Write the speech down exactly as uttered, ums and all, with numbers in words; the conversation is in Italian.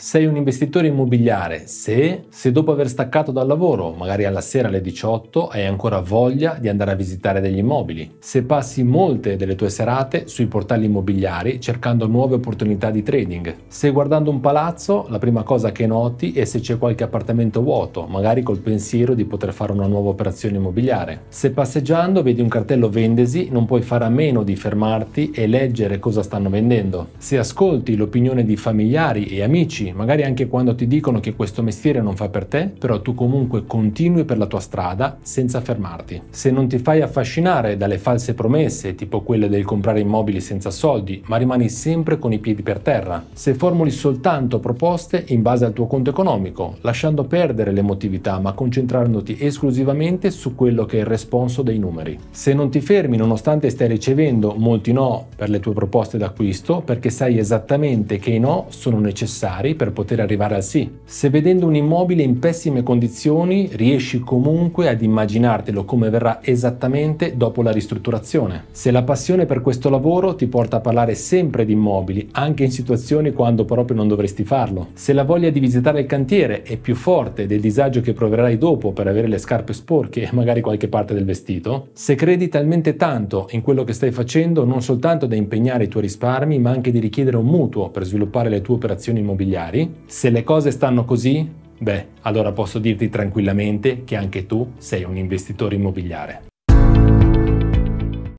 Sei un investitore immobiliare se, se dopo aver staccato dal lavoro, magari alla sera alle diciotto, hai ancora voglia di andare a visitare degli immobili, se passi molte delle tue serate sui portali immobiliari cercando nuove opportunità di trading, se guardando un palazzo la prima cosa che noti è se c'è qualche appartamento vuoto, magari col pensiero di poter fare una nuova operazione immobiliare, se passeggiando vedi un cartello vendesi non puoi fare a meno di fermarti e leggere cosa stanno vendendo, se ascolti l'opinione di familiari e amici, magari anche quando ti dicono che questo mestiere non fa per te, però tu comunque continui per la tua strada senza fermarti. Se non ti fai affascinare dalle false promesse, tipo quelle del comprare immobili senza soldi, ma rimani sempre con i piedi per terra. Se formuli soltanto proposte in base al tuo conto economico, lasciando perdere l'emotività ma concentrandoti esclusivamente su quello che è il responso dei numeri. Se non ti fermi nonostante stai ricevendo molti no per le tue proposte d'acquisto, perché sai esattamente che i no sono necessari per poter arrivare al sì. Se vedendo un immobile in pessime condizioni riesci comunque ad immaginartelo come verrà esattamente dopo la ristrutturazione. Se la passione per questo lavoro ti porta a parlare sempre di immobili, anche in situazioni quando proprio non dovresti farlo. Se la voglia di visitare il cantiere è più forte del disagio che proverai dopo per avere le scarpe sporche e magari qualche parte del vestito. Se credi talmente tanto in quello che stai facendo non soltanto da impegnare i tuoi risparmi ma anche di richiedere un mutuo per sviluppare le tue operazioni immobiliari. Se le cose stanno così, beh, allora posso dirti tranquillamente che anche tu sei un investitore immobiliare.